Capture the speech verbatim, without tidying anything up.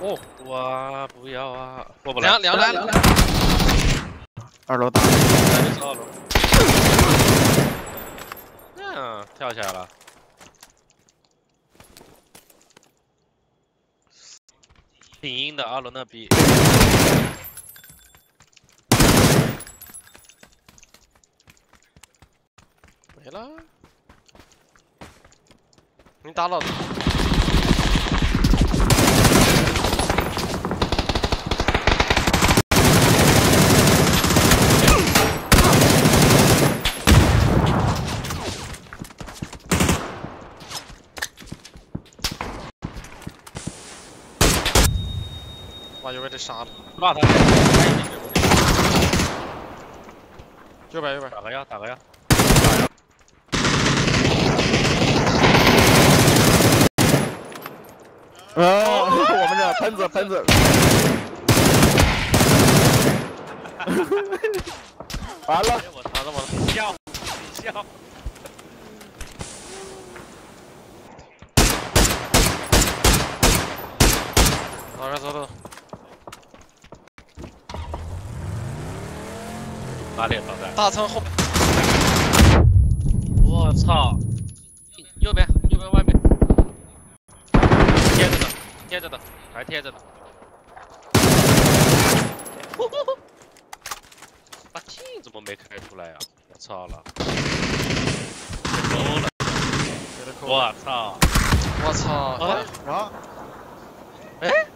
哦，我不要啊！过不来。凉凉来了。二楼打。二楼。嗯，跳起来了。挺硬的，二楼那逼。 没了，你打老子！哇，又被这杀了！骂他！右边，右边，打个呀，打个呀！ 啊！我们这喷子喷子，完了！我操！我操！笑笑！老哥，走走。哪里老大？大仓后面。我操！右边，右边外面。 贴着的，还贴着的。呼呼呼！把镜怎么没开出来呀、啊？我操了！抠了！我操！我操！啊！哎！